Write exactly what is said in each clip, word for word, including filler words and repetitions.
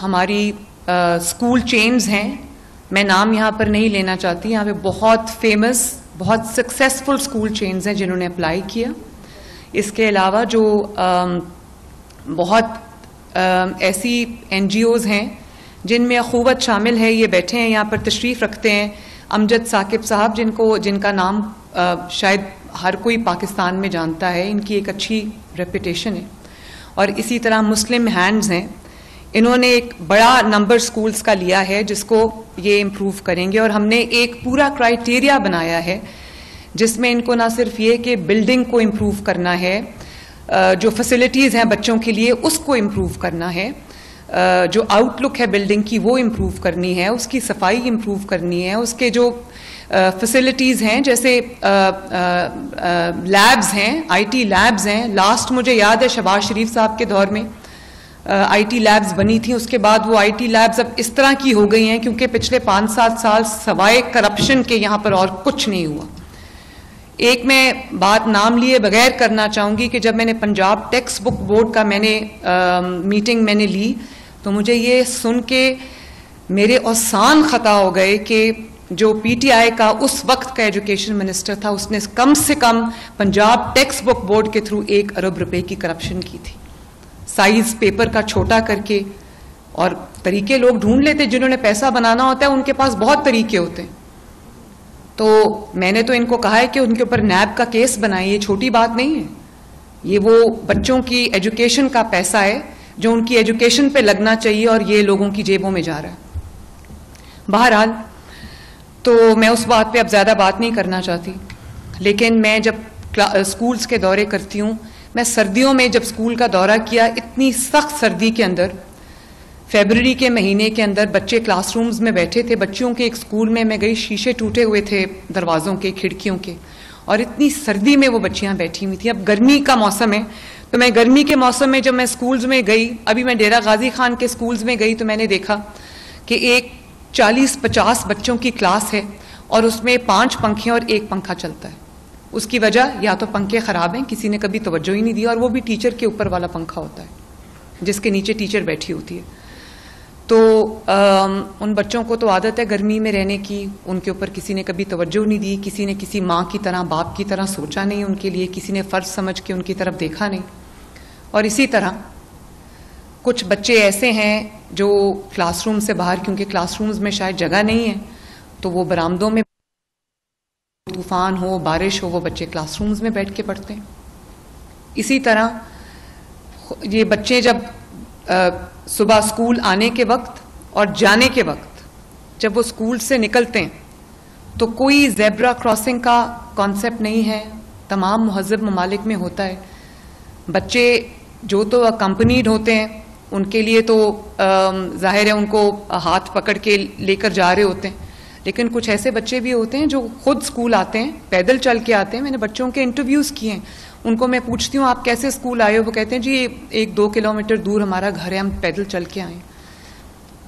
हमारी school chains हैं, मैं नाम यहाँ पर नहीं लेना चाहती, यहाँ पे बहुत फेमस बहुत सक्सेसफुल स्कूल चेन्स हैं जिन्होंने अप्लाई किया। इसके अलावा जो uh, बहुत uh, ऐसी एनजीओज़ हैं जिनमें अखूवत शामिल है, ये बैठे हैं यहाँ पर तशरीफ़ रखते हैं, अमजद साकिब साहब जिनको जिनका नाम uh, शायद हर कोई पाकिस्तान में जानता है, इनकी एक अच्छी रेपुटेशन है। और इसी तरह मुस्लिम हैंड्स हैं, इन्होंने एक बड़ा नंबर स्कूल्स का लिया है जिसको ये इम्प्रूव करेंगे। और हमने एक पूरा क्राइटेरिया बनाया है जिसमें इनको ना सिर्फ ये कि बिल्डिंग को इम्प्रूव करना है, जो फैसिलिटीज़ हैं बच्चों के लिए उसको इम्प्रूव करना है, जो आउटलुक है बिल्डिंग की वो इम्प्रूव करनी है, उसकी सफाई इम्प्रूव करनी है, उसके जो फैसिलिटीज़ हैं जैसे लैब्स हैं, आईटी लैब्स हैं। लास्ट मुझे याद है शहबाज शरीफ साहब के दौर में आईटी लैब्स बनी थी, उसके बाद वो आईटी लैब्स अब इस तरह की हो गई हैं क्योंकि पिछले पाँच सात साल सवाए करप्शन के यहाँ पर और कुछ नहीं हुआ। एक मैं बात नाम लिए बगैर करना चाहूँगी कि जब मैंने पंजाब टेक्स्ट बुक बोर्ड का मैंने आ, मीटिंग मैंने ली तो मुझे ये सुन के मेरे औसान ख़ता हो गए कि जो पीटीआई का उस वक्त का एजुकेशन मिनिस्टर था उसने कम से कम पंजाब टेक्स्ट बुक बोर्ड के थ्रू एक अरब रुपए की करप्शन की थी, साइज़ पेपर का छोटा करके। और तरीके लोग ढूंढ लेते, जिन्होंने पैसा बनाना होता है उनके पास बहुत तरीके होते हैं। तो मैंने तो इनको कहा है कि उनके ऊपर नैब का केस बनाए, ये छोटी बात नहीं है, ये वो बच्चों की एजुकेशन का पैसा है जो उनकी एजुकेशन पे लगना चाहिए और ये लोगों की जेबों में जा रहा है। बहरहाल तो मैं उस बात पे अब ज़्यादा बात नहीं करना चाहती, लेकिन मैं जब स्कूल्स के दौरे करती हूँ, मैं सर्दियों में जब स्कूल का दौरा किया, इतनी सख्त सर्दी के अंदर फरवरी के महीने के अंदर बच्चे क्लासरूम्स में बैठे थे। बच्चों के एक स्कूल में मैं गई, शीशे टूटे हुए थे दरवाज़ों के, खिड़कियों के, और इतनी सर्दी में वो बच्चियां बैठी हुई थी। अब गर्मी का मौसम है, तो मैं गर्मी के मौसम में जब मैं स्कूल्स में गई, अभी मैं डेरा गाजी खान के स्कूल्स में गई तो मैंने देखा कि एक चालीस पचास बच्चों की क्लास है और उसमें पाँच पंखे और एक पंखा चलता है। उसकी वजह या तो पंखे ख़राब हैं, किसी ने कभी तवज्जो ही नहीं दी, और वो भी टीचर के ऊपर वाला पंखा होता है जिसके नीचे टीचर बैठी होती है। तो आ, उन बच्चों को तो आदत है गर्मी में रहने की, उनके ऊपर किसी ने कभी तवज्जो नहीं दी, किसी ने किसी माँ की तरह बाप की तरह सोचा नहीं उनके लिए, किसी ने फ़र्ज समझ के उनकी तरफ देखा नहीं। और इसी तरह कुछ बच्चे ऐसे हैं जो क्लासरूम से बाहर, क्योंकि क्लासरूम्स में शायद जगह नहीं है, तो वो बरामदों में, तूफ़ान हो बारिश हो, वो बच्चे क्लासरूम्स में बैठ के पढ़ते हैं। इसी तरह ये बच्चे जब आ, सुबह स्कूल आने के वक्त और जाने के वक्त जब वो स्कूल से निकलते हैं तो कोई ज़ेब्रा क्रॉसिंग का कॉन्सेप्ट नहीं है, तमाम मुहज़्ज़ब ममालिक में होता है। बच्चे जो तो अकम्पनीड होते हैं उनके लिए तो जाहिर है उनको हाथ पकड़ के लेकर जा रहे होते हैं, लेकिन कुछ ऐसे बच्चे भी होते हैं जो खुद स्कूल आते हैं, पैदल चल के आते हैं। मैंने बच्चों के इंटरव्यूज़ किए हैं, उनको मैं पूछती हूँ आप कैसे स्कूल आए हो, वो कहते हैं जी एक दो किलोमीटर दूर हमारा घर है, हम पैदल चल के आए।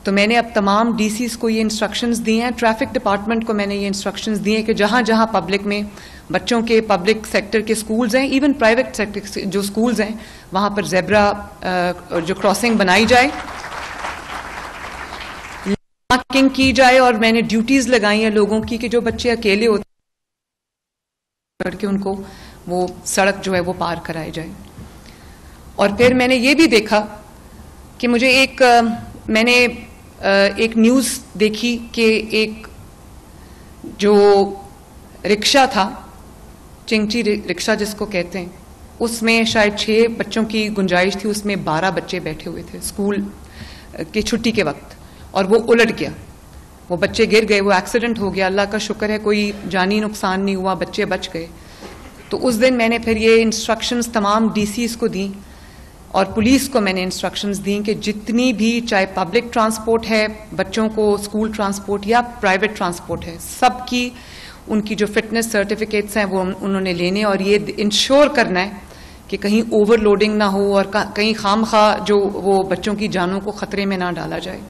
तो मैंने अब तमाम डीसीज़ को ये इंस्ट्रक्शंस दिए हैं, ट्रैफिक डिपार्टमेंट को मैंने ये इंस्ट्रक्शंस दिए हैं कि जहाँ जहाँ पब्लिक में बच्चों के पब्लिक सेक्टर के स्कूल्स हैं, इवन प्राइवेट सेक्टर जो स्कूल्स हैं, वहाँ पर जेब्रा जो क्रॉसिंग बनाई जाए, मार्किंग की जाए। और मैंने ड्यूटीज़ लगाई हैं लोगों की कि जो बच्चे अकेले होते हैं करके उनको वो सड़क जो है वो पार कराई जाए। और फिर मैंने ये भी देखा कि मुझे एक आ, मैंने आ, एक न्यूज़ देखी कि एक जो रिक्शा था, चिंगची रिक्शा जिसको कहते हैं, उसमें शायद छः बच्चों की गुंजाइश थी, उसमें बारह बच्चे बैठे हुए थे स्कूल की छुट्टी के वक्त, और वो उलट गया, वो बच्चे गिर गए, वो एक्सीडेंट हो गया। अल्लाह का शुक्र है कोई जानी नुकसान नहीं हुआ, बच्चे बच गए। तो उस दिन मैंने फिर ये इंस्ट्रक्शंस तमाम डीसीज़ को दी और पुलिस को मैंने इंस्ट्रक्शंस दी कि जितनी भी, चाहे पब्लिक ट्रांसपोर्ट है बच्चों को, स्कूल ट्रांसपोर्ट या प्राइवेट ट्रांसपोर्ट है, सबकी उनकी जो फिटनेस सर्टिफिकेट्स हैं वो उन्होंने लेने और ये इंश्योर करना है कि कहीं ओवरलोडिंग ना हो और कहीं खामखा जो वो बच्चों की जानों को ख़तरे में ना डाला जाए।